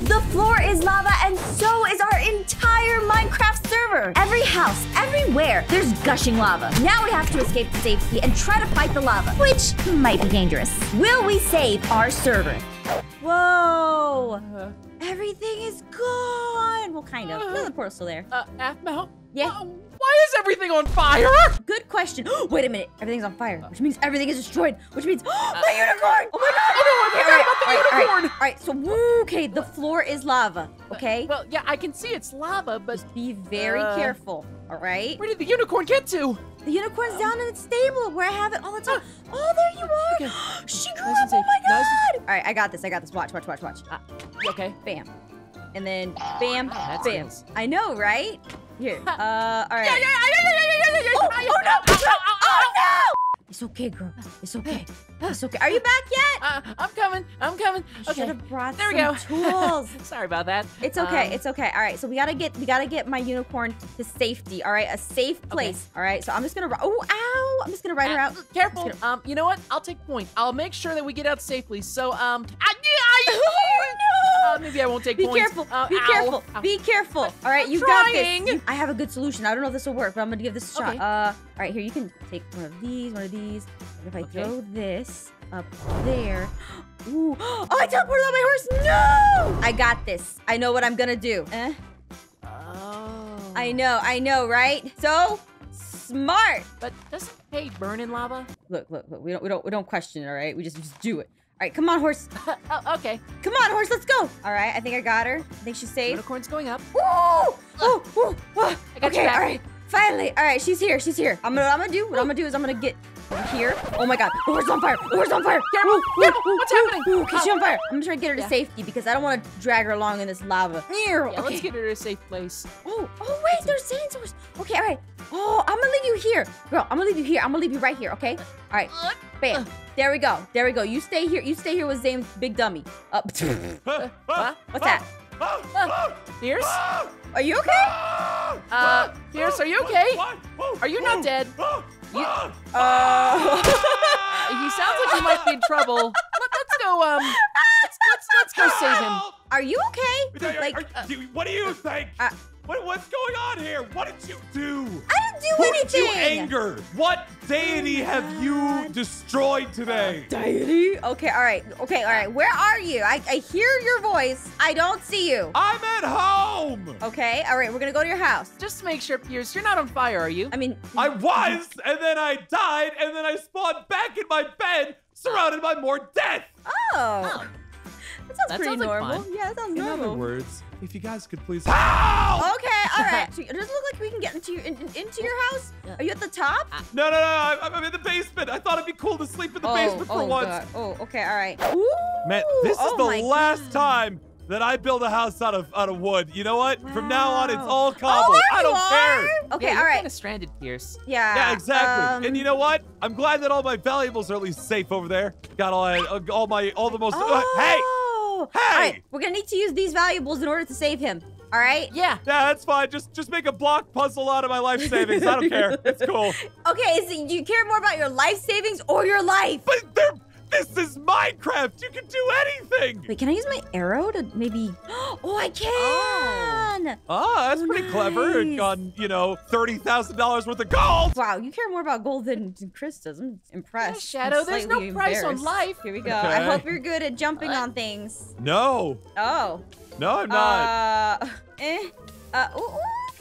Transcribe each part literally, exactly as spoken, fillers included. The floor is lava and so is our entire Minecraft server. Every house, everywhere, there's gushing lava. Now we have to escape to safety and try to fight the lava, which might be dangerous. Will we save our server? Whoa! Uh, everything is gone! Well, kind of. Uh, There's a portal still there. Uh, Aphmau? Yeah? Uh, why is everything on fire? Good question. Wait a minute. Everything's on fire, which means everything is destroyed, which means... my uh, unicorn! Oh my god! Oh no, I forgot about the unicorn! All right, all right, so, woo, okay, the floor is lava, okay? Uh, well, yeah, I can see it's lava, but... Just be very uh, careful, all right? Where did the unicorn get to? The unicorn's um, down in its stable where I have it all the time. Uh, oh, there you are! Okay. She grew nice up, oh my god! Nice. All right, I got this, I got this. Watch, watch, watch, watch. Uh, okay. Bam. And then bam, that's bam. Nice. I know, right? Here, uh, all right. Yeah, yeah, yeah, yeah, yeah, yeah, yeah. Oh, oh no! Oh, oh, oh no! It's okay, girl. It's okay. It's okay. Are you back yet? Uh, I'm coming, I'm coming. I okay. should have brought there we some go. tools. Sorry about that. It's okay, um, it's okay. All right, so we gotta get, we gotta get my unicorn to safety, all right? A safe place, okay. All right? So I'm just gonna, oh, ow! I'm just gonna ride uh, her out. Careful. Gonna... Um, you know what? I'll take point. I'll make sure that we get out safely. So, um, I, I, oh, no! Uh, maybe I won't take points. Be careful. Uh, be ow. careful. Ow. Be careful. All right, I'm you trying. got this. You, I have a good solution. I don't know if this will work, but I'm going to give this a okay. shot. Uh, all right, here, you can take one of these, one of these. And if I okay. throw this up there. Ooh. Oh, I teleported on my horse. No! I got this. I know what I'm going to do. Eh? Oh. I know. I know, right? So smart. But doesn't hay burn in lava? Look, look, look. We don't, we don't, we don't question it, all right? We just, just do it. All right, come on, horse. Oh, okay. Come on, horse, let's go. All right, I think I got her. I think she's safe. Unicorn's going up. Ooh! Oh, oh, oh, oh. I got okay, you back. All right, finally. All right, she's here, she's here. I'm gonna, I'm gonna do, what I'm gonna do is I'm gonna get here. Oh my God, the horse is on fire, the horse is on fire. Get him, get him. What's happening? Ooh, okay, oh. she's on fire. I'm trying to get her to yeah. safety because I don't want to drag her along in this lava. Yeah, okay. Let's get her to a safe place. Oh, oh wait, there's sands. Okay, all right. Oh, I'm gonna leave you here. Girl, I'm gonna leave you here. I'm gonna leave you right here, okay? All right, bam. There we go. There we go. You stay here. You stay here with Zane's big dummy. Uh, what's that? Uh, Fierce? Are you okay? Uh, Fierce, are you okay? Are you not dead? You, uh... he sounds like he might be in trouble. Let's go, um... Let's, let's, let's go save him. Are you okay? Like, are, are, what do you think? Uh, What, what's going on here? What did you do? I didn't do Who anything. Did you anger? What deity oh have you destroyed today? Uh, deity? Okay, all right. Okay, all right. Where are you? I, I hear your voice. I don't see you. I'm at home. Okay, all right. We're going to go to your house. Just make sure, Pierce, you're not on fire, are you? I mean... I was, and then I died, and then I spawned back in my bed, surrounded by more death. Oh. oh. That sounds that pretty sounds normal. Like yeah, that sounds normal. In other words... If you guys could please. Ow! Okay, all right. So it doesn't look like we can get into your, in, into your house. Are you at the top? No, no, no. I'm, I'm in the basement. I thought it'd be cool to sleep in the oh, basement for oh, once. God. Oh, okay, all right. Ooh, Man, this oh is the last God. time that I build a house out of out of wood. You know what? Wow. From now on, it's all cobble. Oh, I don't are? care. Okay, yeah, all you're right. Kind of stranded, Pierce. Yeah. Yeah, exactly. Um, and you know what? I'm glad that all my valuables are at least safe over there. Got all uh, all my all the most. Oh. Uh, hey. Hey! All right, we're gonna need to use these valuables in order to save him. All right? Yeah. Yeah, that's fine. Just just make a block puzzle out of my life savings. I don't care. It's cool. Okay, so do you care more about your life savings or your life? But they're, this is Minecraft. You can do anything. Wait, can I use my arrow to maybe? Oh, I can. Oh, oh that's oh, pretty nice. clever. It got, you know, thirty thousand dollars worth of gold. Wow, you care more about gold than Chris does. I'm impressed. Yeah, Shadow, I'm there's no price on life. Here we go. Okay. I hope you're good at jumping uh, on things. No. Oh. No, I'm not. Uh, eh. Uh, ooh, ooh.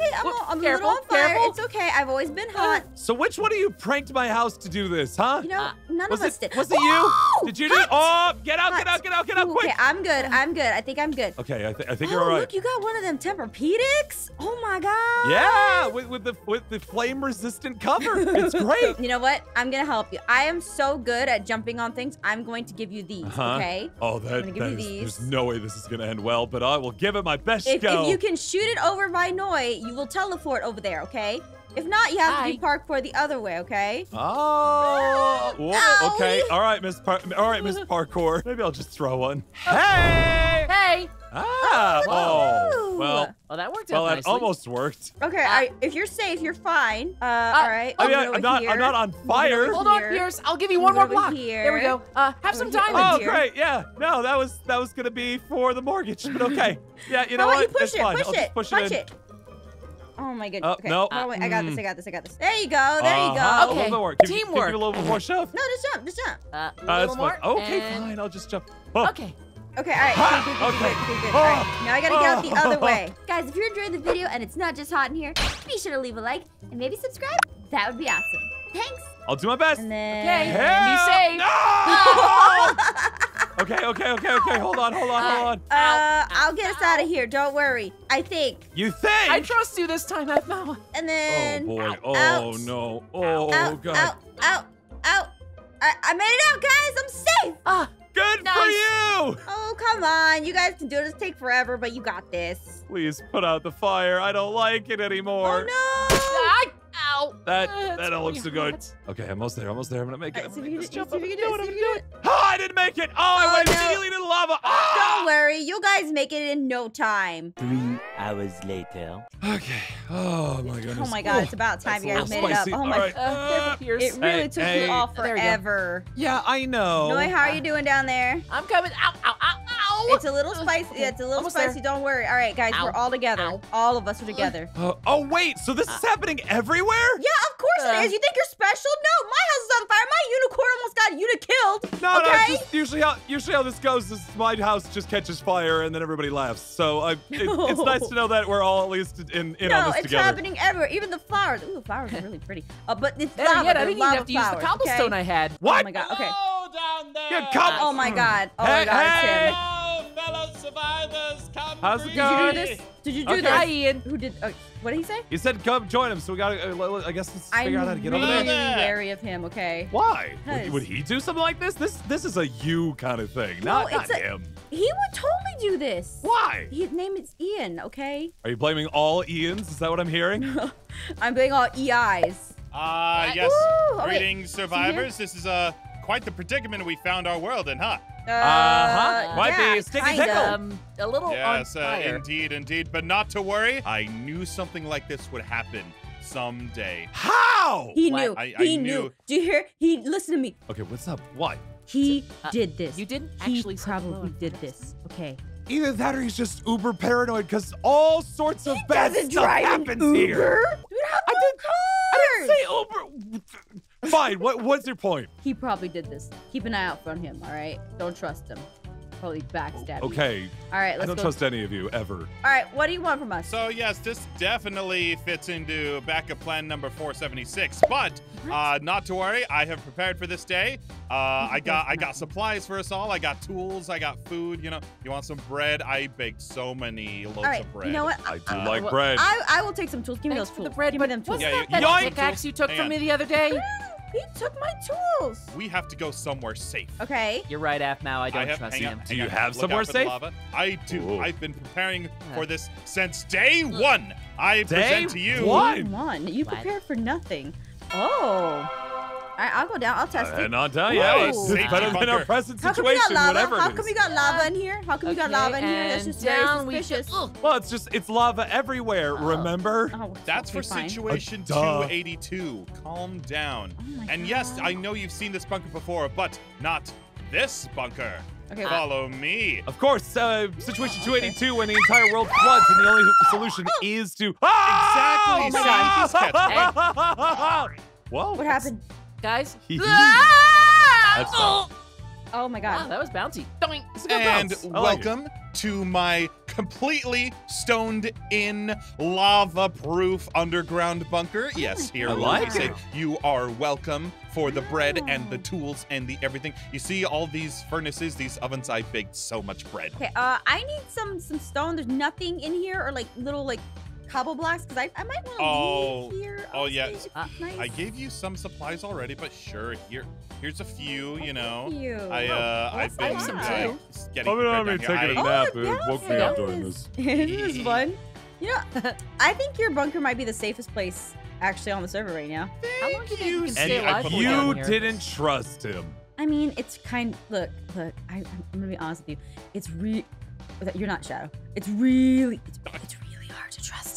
Okay, I'm, well, a, I'm careful, a little on fire. Careful. It's okay. I've always been hot. So which one of you pranked my house to do this, huh? You know, uh, none of us did. Was it you? Did you do? Oh, get out, hot. get out, get out, get out, Ooh, quick. Okay, I'm good. I'm good. I think I'm good. Okay, I, th I think oh, you're all right. Look, you got one of them Tempur-Pedics. Oh my God. Yeah, with, with the with the flame-resistant cover. It's great. You know what? I'm gonna help you. I am so good at jumping on things. I'm going to give you these. Uh-huh. Okay. Oh, that, I'm gonna give that you is, these. There's no way this is gonna end well, but I will give it my best if, go. If you can shoot it over by Noi, you will teleport over there, okay? If not, you have Hi. to be parkour the other way, okay? Oh, Whoa. okay. All right, Miss Par All right, Miss Parkour. Maybe I'll just throw one. Hey! Hey! Ah! Oh, oh. well. Well, that worked worked out well, nicely. Well, it almost worked. Okay, uh, I, if you're safe, you're fine. Uh, uh, all right. I mean, I'm not, I'm not on fire. Hold on, Pierce. I'll give you one more block. Here. There we go. Uh, have some diamonds. Oh, great. Yeah. No, that was that was gonna be for the mortgage, but okay. Yeah, you know what? You push it. Push it. Push it. Oh my goodness. Uh, okay. No. Uh, wait, I got this. I got this. I got this. There you go. There you go. Uh, okay. A little bit more. Can Teamwork. You, can you do a little more shove? No, just jump. Just jump. Uh, a uh, that's more. Okay, and... fine. I'll just jump. Oh. Okay. Okay, all right. Ah, good, good, okay. Good, good, good. All right. Now I gotta get out the other way. Guys, if you enjoyed the video and it's not just hot in here, be sure to leave a like and maybe subscribe. That would be awesome. Thanks. I'll do my best. And then... Okay. Hell. Be safe. No! Okay, okay, okay, okay. Hold on, hold on, hold on. Uh, ow, I'll ow, get us ow. out of here. Don't worry. I think. You think? I trust you this time, Aphmau. And then. Oh boy. Ow, oh out. no. Oh ow, god. Out, out, out. I, I made it out, guys. I'm safe. Ah, good nice. for you. Oh come on, you guys can do this. Take forever, but you got this. Please put out the fire. I don't like it anymore. Oh no. Ah, ow. That uh, that all looks so good. Okay, almost there, almost there. I'm gonna make it. Right, I'm gonna make this jump. I'm gonna do it. I'm gonna do it. Oh, I didn't make it. Oh, oh I went immediately no. to lava. Oh. Don't worry, you guys make it in no time. Three hours later. Okay. Oh my goodness. Oh my god, oh, it's about time you guys made spicy. it up. Oh my. Right. Uh, it really hey, took hey. you off forever. Yeah, I know. Noi, how are you doing down there? I'm coming. Ow, ow, ow, ow. It's a little spicy. Yeah, it's a little almost spicy. There. Don't worry. All right, guys, ow. we're all together. Ow. All of us are together. Uh, oh wait, so this uh. is happening everywhere? Yeah, of course uh. it is. You think you're special? No, my house is on fire. My unicorn almost got unikilled. No, okay? no. Just usually how usually how this goes is my house just catches fire and then everybody laughs. So I, it, oh. it's nice to know that we're all at least in in no, on this together. No, it's happening everywhere. Even the flowers. Ooh, flowers are really pretty. Uh, but it's yeah, lava. Yeah, I didn't even have to flowers, use the cobblestone okay? I had. What? Oh my god. Okay. Oh, down there. Oh my god. Oh hey, my god. Hey. Hello, fellow survivors. Come How's it going? Did you do this? Did you do okay. this? Hi, Ian. Who did? Uh, what did he say? He said come join him. So we gotta. Uh, I guess let's figure I'm out how to get really over there. I'm wary of him. Okay. Why? Would, would he do something like this? This this is a you kind of thing, no, not, not a, him. He would totally do this. Why? His name is Ian. Okay. Are you blaming all Ians? Is that what I'm hearing? I'm blaming all E Is. Ah uh, yes. Ooh, Greetings, okay. survivors. This is a. Uh, Quite the predicament we found our world in, huh? Uh, uh-huh. Might yeah, be sticky tickle. Um, a little yes, on fire. Yes, uh, indeed, indeed. But not to worry. I knew something like this would happen someday. How? He what? knew. I, I he knew. knew. Do you hear? He listen to me. Okay, what's up? Why? He uh, did this. You didn't actually. He probably did this. Okay. Either that or he's just uber paranoid because all sorts of he bad stuff happens Uber? here. Dude, how I, did, I didn't say Uber. Fine, what, what's your point? He probably did this. Keep an eye out for him, all right? Don't trust him. Probably backstab Okay. You. All right, let's go. I don't go. trust any of you, ever. All right, what do you want from us? So, yes, this definitely fits into backup plan number four seventy-six. But uh, not to worry, I have prepared for this day. Uh, I got I got supplies for us all. I got tools. I got food. You know, you want some bread? I baked so many loaves right, of bread. You know what? I, I do uh, like well, bread. I, I will take some tools. Give me Thanks those tools. The bread. Give me them tools. Yeah, that, that pickaxe you took Hang from on. me the other day? He took my tools. We have to go somewhere safe. Okay. You're right, Aphmau. I don't I have, trust him. Up, do you up, have somewhere safe? Lava. I do. Ooh. I've been preparing for this since day one. I day present to you. One. one. You prepared for nothing. Oh. All right, I'll go down. I'll test uh, it. And I'll tell you, it's better than our present situation, whatever it is. How come you got lava in here? How come you got lava in here? That's just very suspicious. Well, it's just, it's lava everywhere, remember? That's for situation two eighty-two. Calm down. And yes, I know you've seen this bunker before, but not this bunker. Okay, follow uh, me. Of course, uh, situation two eighty-two when the entire world floods and the only solution is to... Exactly, son. Whoa. What happened? Guys. That's oh. oh my god, wow, that was bouncy. And welcome like to my completely stoned-in, lava-proof underground bunker. Yes, here like we say you are welcome for the bread and the tools and the everything. You see all these furnaces, these ovens. I baked so much bread. Okay, uh, I need some some stone. There's nothing in here or like little like. cobble blocks, because I, I might want to oh, leave here. Oh, yeah. Uh, nice. I gave you some supplies already, but sure, here, here's a few, you know. Oh, thank you. I, uh, well, I've been I have some too. Probably not me taking a nap. It woke me up during this. This is fun. You know, I think your bunker might be the safest place actually on the server right now. Thank How long do you think you can stay alive? And you didn't trust him. I mean, it's kind of, look, look, I, I'm going to be honest with you. It's really, you're not Shadow. It's really, it's, it's really hard to trust.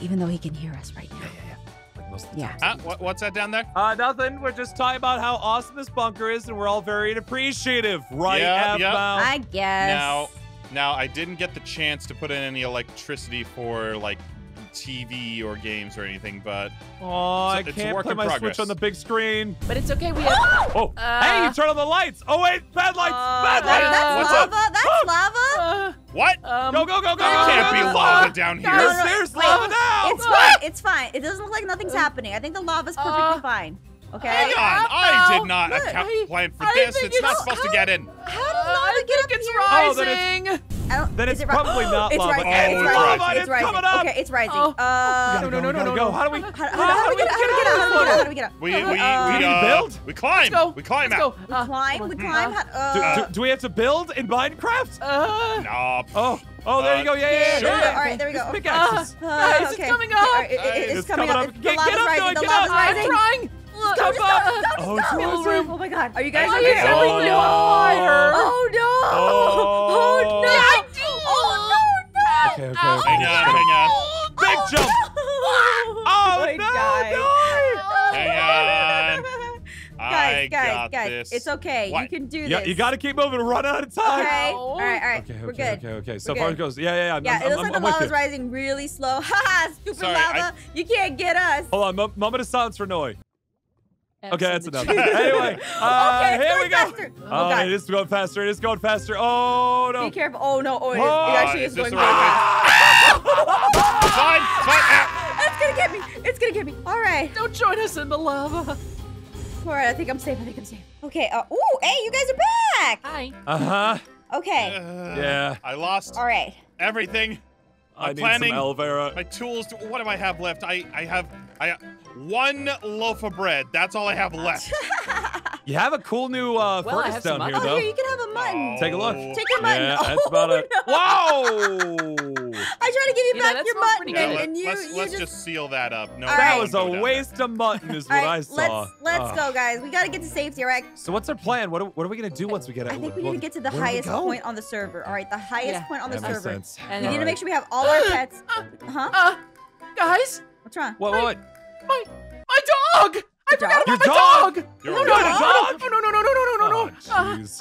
even though he can hear us right now. Yeah, yeah, yeah. Like most of the yeah. time. Uh, what's that down there? Uh, nothing. We're just talking about how awesome this bunker is, and we're all very appreciative, right? Yeah, yeah. I guess. Now, now I didn't get the chance to put in any electricity for like T V or games or anything, but oh, it's, I it's can't play my progress. Switch on the big screen. But it's okay. We have. Oh, uh, hey, you turn on the lights. Oh wait, bad lights, uh, bad lights. Uh, that's What's lava. Up? That's oh. lava. Uh, what? Um, go go go go! Uh, can't be lava down here. No, no, no. There's wait, lava now. It's fine. It's fine. It doesn't look like nothing's uh, happening. I think the lava's perfectly uh, fine. Okay. Hang on, I did not account plan for I this. It's not supposed how, to get in. How did lava get up here? I think it's rising. Then it's probably not lava. It's coming up. Okay, it's rising. Uh, no, no, no, no, no. How do we get out? How do we get out? How do we get out? We we we build. We climb. We climb out. We climb. We climb. Do we have to build in Minecraft? No. Oh. Oh, there uh, you go. Yeah, yeah, yeah. Sure. Yeah. All right, there we go. Pickaxes. It's coming up. It's coming up. The lava's rising. The lava's rising. I'm trying. Come on! Oh, oh my God! Are you guys okay? Oh no! Oh no! Oh no! Oh no! Okay, okay. Hang on! Hang on! Big jump! Oh no! Hang on! Guys, guys, guys! It's okay. You can do this. Yeah, you gotta keep moving. Run out of time. Okay. All right, all right. Okay, we're good. Okay, okay. So far it goes. Yeah, yeah, yeah. Yeah. It looks like the lava's rising really slow. Haha! Stupid lava! You can't get us. Hold on. Moment of silence for Noi. Okay, that's enough. Anyway, uh, okay, here we go. Faster. Oh, uh, it is going faster. It is going faster. Oh, no. Be careful. Oh, no. Oh, it, oh, it actually is going faster. It's going to get me. It's going to get me. All right. Don't join us in the lava. All right, I think I'm safe. I think I'm safe. Okay. Uh, ooh, hey, you guys are back. Hi. Uh-huh. Okay. Uh, yeah. I lost All right. everything. I'm I need planning. some aloe vera. My tools. To, what do I have left? I, I have... I. One loaf of bread. That's all I have left. You have a cool new uh, well, furnace down here, though. Oh, yeah, you can have a mutton. Oh. Take a look. Take your mutton. Yeah, oh, that's about it. No. Whoa! I tried to give you, you back know, your mutton, yeah, and, and you, let's, you let's just... just seal that up. No, that right. was a waste of mutton, is what right, I saw. Let's, let's oh. go, guys. We gotta get to safety, all right? So what's our plan? What are, what are we gonna do once we get out? I think we need to get to the highest point on the server. All right, the highest yeah. point on the server. Makes sense. We need to make sure we have all our pets. Huh? Guys? What's wrong? What? What? My, my dog! I forgot about my dog! Your dog? No, no, no, no, no, no, no, no, no. Jeez.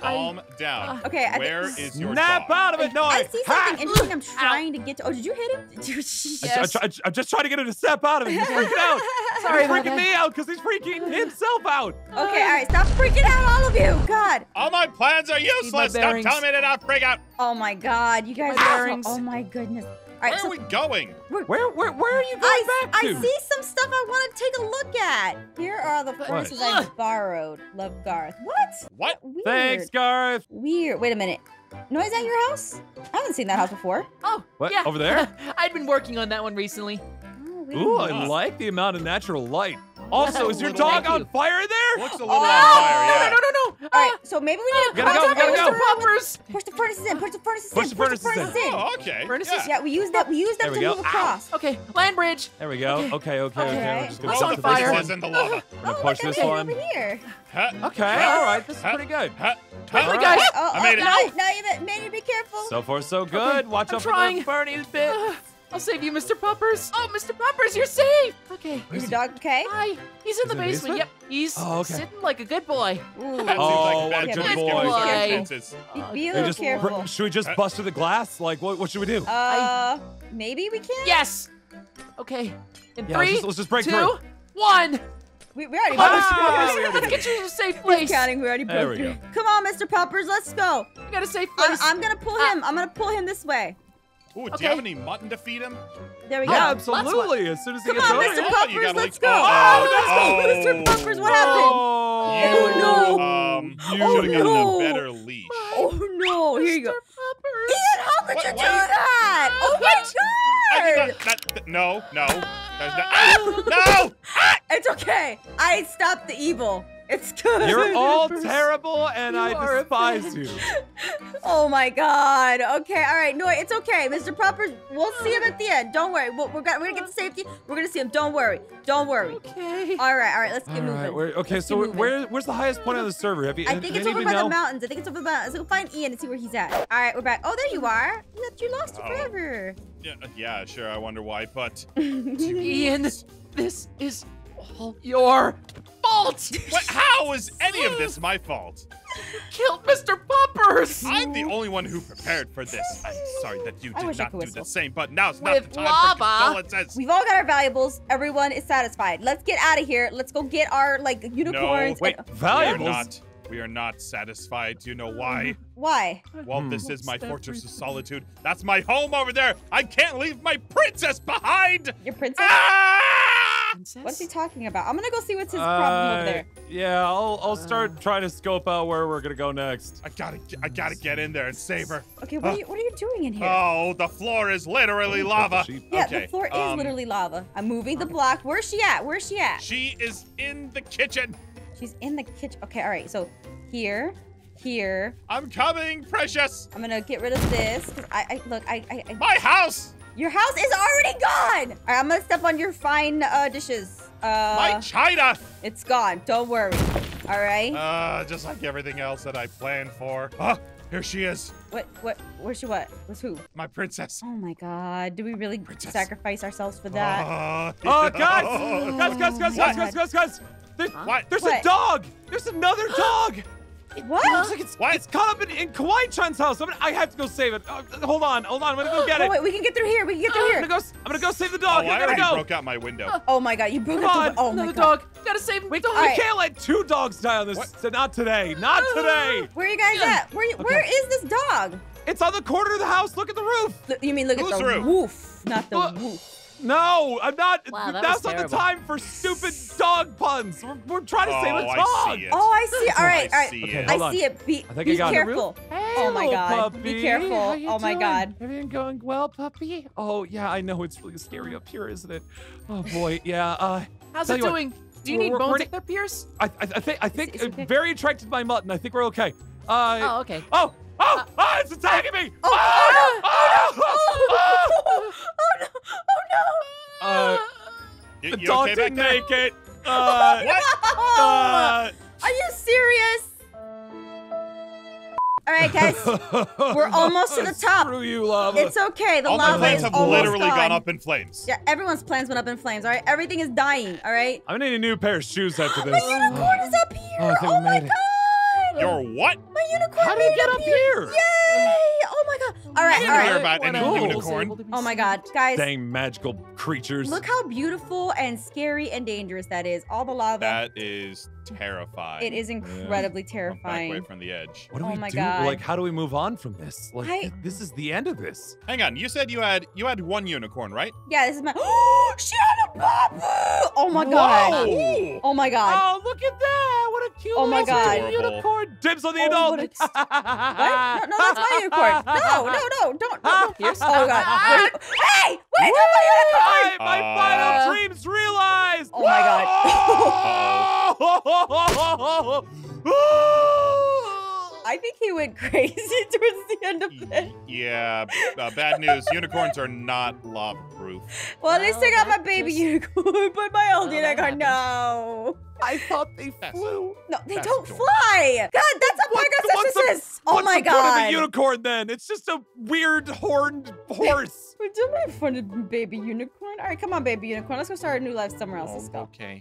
Calm down. Okay, I Where is your dog? Snap out of it, Noi! I see something interesting I'm trying to get to. Oh, did you hit him? Yes. I'm just trying to get him to snap out of it. He's freaking out. Sorry, he's freaking me out because he's freaking himself out. Okay, all right, stop freaking out, all of you. God. All my plans are useless. Stop telling me to not freak out. Oh, my God. You guys are oh, my goodness. All right, where so are we going? Where, where, where are you going I, back to? I see some stuff I want to take a look at. Here are the furnaces I borrowed. Love, Garth. What? What? Weird. Thanks, Garth. Weird. Wait a minute. Noi, is that your house? I haven't seen that house before. Oh, what? Yeah. Over there? I'd been working on that one recently. Oh, Ooh, I know. like the amount of natural light. Also, is your dog on fire there? Looks a little oh, on fire, no, yeah. no, no, no, no. All right, so maybe we need to oh, push, go, push, the push the furnaces in, push the furnaces push in, push the furnaces in. in. Oh, okay. Furnaces? Yeah. yeah, we use that, we use that to go. move across. Ow. Okay, land bridge. There we go, okay, okay, okay. okay. We're just gonna push the furnaces in the lava. We're gonna oh, push this one. over here. Huh? Okay, huh? all right, this is huh? pretty good. Huh? Quickly, guys. I made it. Now you made it, be careful. So far, so good. Watch out for those burning bits. I'll save you, Mister Puppers. Oh, Mister Puppers, you're safe. Okay. Is your dog okay? Hi. He's in the basement. Yep. He's oh, okay. sitting like a good boy. Ooh. That oh, like a good boy. boy. Be a little just, careful. Should we just bust through the glass? Like, what, what should we do? Uh, maybe we can? Yes. Okay. In yeah, three, let's just, let's just break two, through. one. We, we already broke through. Get you to a safe place. We're counting. We already broke through. Go. Come on, Mister Puppers. Let's go. We got a safe place. I'm, I'm going to pull ah. him. I'm going to pull him this way. Ooh, okay. Do you have any mutton to feed him? There we go. Yeah, absolutely. As soon as he gets on, Mister Puppers, let's go. Oh, let's go, Mister Puppers. What happened? Oh, no. Um, you oh, should have gotten no. a better leash. Oh, no. Here you go. Mister Puppers. Ian, how could what, you do that? Oh, what? my God. Not, not, no, no. Not, ah, no. Ah. It's okay. I stopped the evil. It's good. You're all terrible, and I despise you. Oh my God. Okay. All right. No, it's okay, Mister Proper. We'll see him at the end. Don't worry. We'll, we're, gonna, we're gonna get to safety. We're gonna see him. Don't worry. Don't worry. Okay. All right. All right. Let's get all moving. Right, okay. Let's so moving. Where, where's the highest point on the server? Have you? I think it's over by know? the mountains. I think it's over by the mountains. Let's go find Ian and see where he's at. All right. We're back. Oh, there you are. You lost oh. forever. Yeah, yeah. Sure. I wonder why, but Ian, this is all your fault! What, how is any of this my fault? You killed Mister Poppers! I'm the only one who prepared for this. I'm sorry that you did not do whistle. the same, but now's not With the time lava. for We've all got our valuables. Everyone is satisfied. Let's get out of here. Let's go get our, like, unicorns. No, wait, and valuables? We're not, we are not satisfied. Do you know why? Why? Well, hmm. this is my fortress of solitude. That's my home over there. I can't leave my princess behind! Your princess? Ah! Princess? What's he talking about? I'm gonna go see what's his uh, problem over there. Yeah, I'll I'll start uh, trying to scope out where we're gonna go next. I gotta I gotta get in there and save her. Okay, what uh, are you what are you doing in here? Oh, the floor is literally oh, lava. Yeah, okay. the floor um, is literally lava. I'm moving the block. Where's she at? Where's she at? She is in the kitchen. She's in the kitchen. Okay, all right. So here, here. I'm coming, precious. I'm gonna get rid of this. Cause I, I look. I, I I. My house. Your house is already gone! All right, I'm gonna step on your fine uh, dishes. Uh, My china! It's gone, don't worry. All right? Uh, just like everything else that I planned for. Oh, here she is. What, what, where's she what? What's who? My princess. Oh my God, do we really princess. sacrifice ourselves for that? Uh, oh, guys! Oh. Guys, guys, guys, guys, guys, guys, guys! There's, huh? there's a dog! There's another dog! It what? Looks like it's, what? It's caught up in, in Kawaii-chan's house. I'm gonna, I have to go save it. Oh, hold on, hold on. I'm gonna go get oh, it. Wait, we can get through here. We can get through here. I'm gonna go, I'm gonna go save the dog. Oh, I already go. broke out my window. Oh my God, you broke Come out the window. Oh my God. Dog. Gotta save the dog. We right. can't let two dogs die on this. What? Not today. Not today. Where are you guys at? Where, okay. where is this dog? It's on the corner of the house. Look at the roof. Look, you mean look Who's at the roof? roof? Not the uh, roof. No, I'm not. Wow, that that's not the time for stupid dog puns. We're, we're trying to oh, save a dog. I see it. Oh, I see. All right, all right. I see okay, it. I see it. Be, I think be I got careful. It. Hey, oh my God. Puppy. Be careful. How you oh my doing? God. Everything going well, puppy? Oh yeah, I know it's really scary up here, isn't it? Oh boy, yeah. Uh, How's it doing? What, Do you need bones in there, Pierce? I, I, I think I think is, is okay? very attracted to my mutton. I think we're okay. Uh, oh okay. Oh. Oh, uh, oh, it's attacking me! Oh, oh, oh, oh, no. Oh, no. Oh, no. Oh, no. Oh, no. Oh, no. Uh, the you dog okay didn't make it. Uh, what? Uh, Are you serious? All right, guys. We're almost to the top. Screw you, lava. It's okay. The All lava my is have almost literally gone. gone up in flames. Yeah, everyone's plans went up in flames, all right? Everything is dying, all right? I'm going to need a new pair of shoes after this. My unicorn is up here. Oh, oh my God. Your what? My unicorn. How did it get up, up here? here? Yay! Oh my God! All right, I didn't all right. Hear about any oh. unicorn. Oh my God, guys! Dang magical creatures! Look how beautiful and scary and dangerous that is. All the lava. That is terrifying. It is incredibly yeah. terrifying. I'm back away from the edge. What do oh we my do? God. Like, how do we move on from this? Like, I... this is the end of this. Hang on. You said you had you had one unicorn, right? Yeah. This is my. Oh, she had a babu! Oh my Whoa. God! Ooh. Oh my God! Oh, look at that! What a cute oh my God. unicorn! Dibs on the oh, adult. What? What? No, no, that's my unicorn. No, no, no, don't. No, no. Oh God. Wait. Hey, wait, that's my unicorn. Uh, my final dreams realized. Oh my God. Oh. I think he went crazy towards the end of this. Yeah, uh, bad news. Unicorns are not lava-proof. Well, at least I got my baby unicorn, but my old unicorn, no. I thought they flew. No, they that's don't adorable. fly. God, that's a Margo's Oh what's my the God. What's a unicorn then? It's just a weird horned horse. We do make fun of baby unicorn. All right, come on, baby unicorn. Let's go start a new life somewhere else. Oh, Let's go. Okay.